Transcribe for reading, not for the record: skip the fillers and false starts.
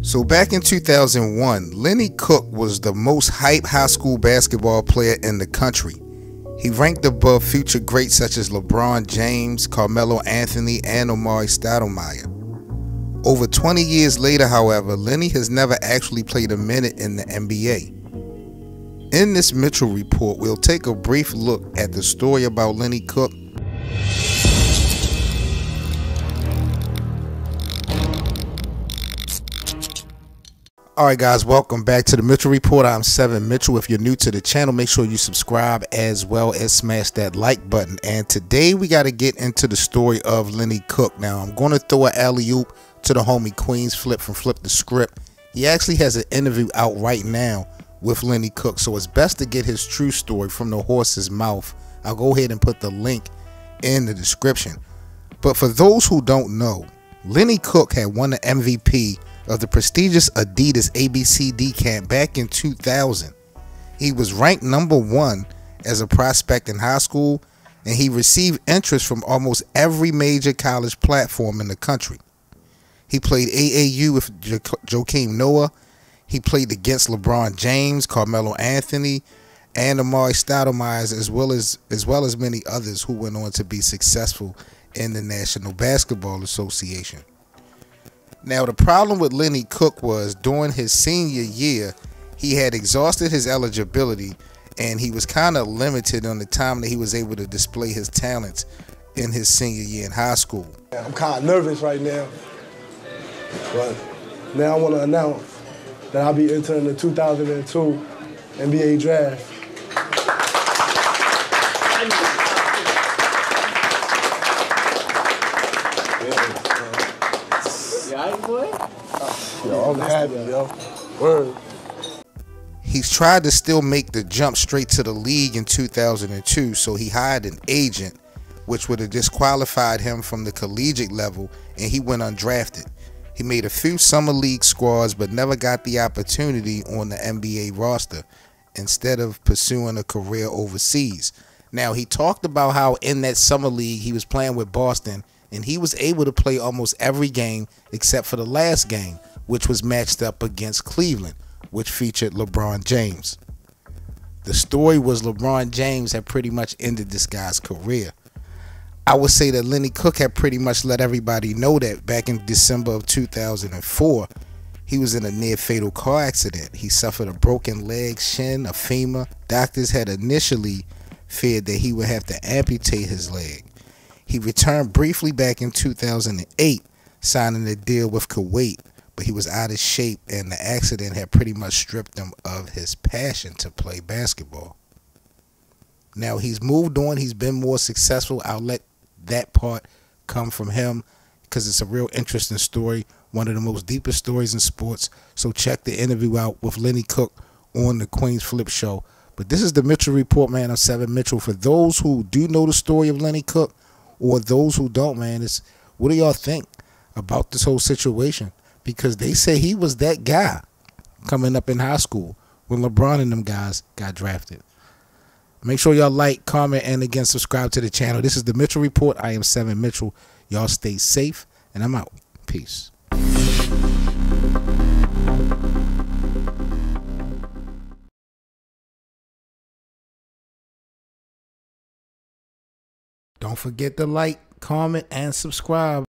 So back in 2001, Lenny Cooke was the most hyped high school basketball player in the country. He ranked above future greats such as LeBron James, Carmelo Anthony, and Amar'e Stoudemire. Over 20 years later, however, Lenny has never actually played a minute in the NBA. In this Mitchell Report, we'll take a brief look at the story about Lenny Cooke. Alright guys, welcome back to the Mitchell Report. I'm Seven Mitchell. If you're new to the channel, make sure you subscribe as well as smash that like button. And today we got to get into the story of Lenny Cooke. Now I'm going to throw an alley-oop to the homie Queens Flip from Flip the Script. He actually has an interview out right now with Lenny Cooke, so it's best to get his true story from the horse's mouth. I'll go ahead and put the link in the description. But for those who don't know, Lenny Cooke had won the MVP of the prestigious Adidas ABCD camp back in 2000. He was ranked #1 as a prospect in high school, and he received interest from almost every major college platform in the country. He played AAU with Joaquin Noah. He played against LeBron James, Carmelo Anthony, and Amar'e Stoudemire, as well as many others who went on to be successful in the National Basketball Association. Now, the problem with Lenny Cooke was during his senior year, he had exhausted his eligibility, and he was kind of limited on the time that he was able to display his talents in his senior year in high school. I'm kind of nervous right now, but now I want to announce that I'll be entering the 2002 NBA Draft. He's tried to still make the jump straight to the league in 2002, so he hired an agent, which would have disqualified him from the collegiate level, and he went undrafted. He made a few summer league squads but never got the opportunity on the NBA roster instead of pursuing a career overseas. Now, he talked about how in that summer league he was playing with Boston, and he was able to play almost every game except for the last game, which was matched up against Cleveland, which featured LeBron James. The story was LeBron James had pretty much ended this guy's career. I would say that Lenny Cooke had pretty much let everybody know that back in December of 2004, he was in a near-fatal car accident. He suffered a broken leg, shin, a femur. Doctors had initially feared that he would have to amputate his leg. He returned briefly back in 2008, signing a deal with Kuwait, but he was out of shape, and the accident had pretty much stripped him of his passion to play basketball. Now, he's moved on. He's been more successful. I'll let that part come from him because it's a real interesting story, one of the most deepest stories in sports. So check the interview out with Lenny Cooke on the Queens Flip Show. But this is the Mitchell Report, man. I'm Seven Mitchell. For those who do know the story of Lenny Cooke, or those who don't, man, it's what do y'all think about this whole situation? Because they say he was that guy coming up in high school when LeBron and them guys got drafted. Make sure y'all like, comment, and again, subscribe to the channel. This is the Mitchell Report. I am Seven Mitchell. Y'all stay safe, and I'm out. Peace. Don't forget to like, comment, and subscribe.